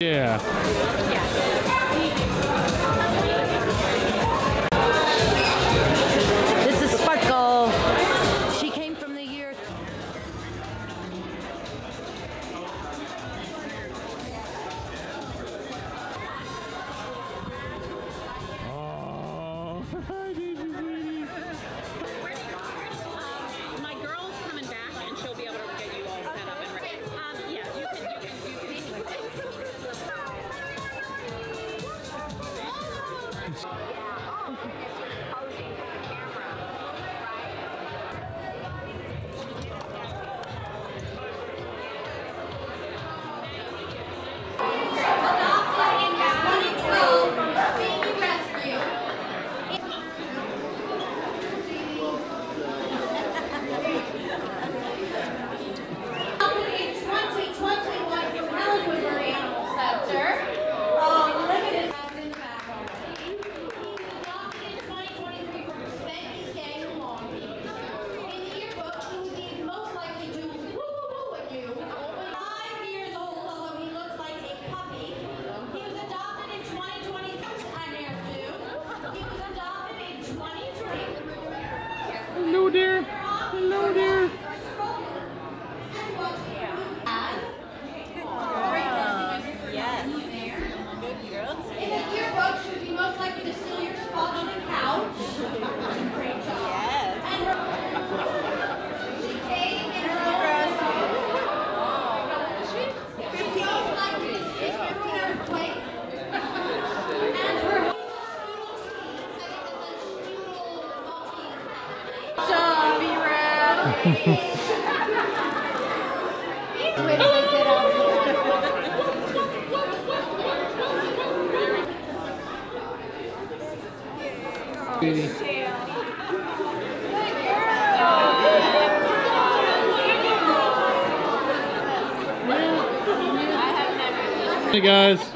Yeah. This is Sparkle. She came from the year. Oh, hi, baby. My girl's coming back and she'll be able to get you all set up and ready. Yeah, you can. Hello there. Yes. Good girl. In a yearbook, she would be most likely to steal your spot on the couch. Great job. Yes. And she came in her own dress. She was most likely to stick everyone on her plate. And her Hey guys.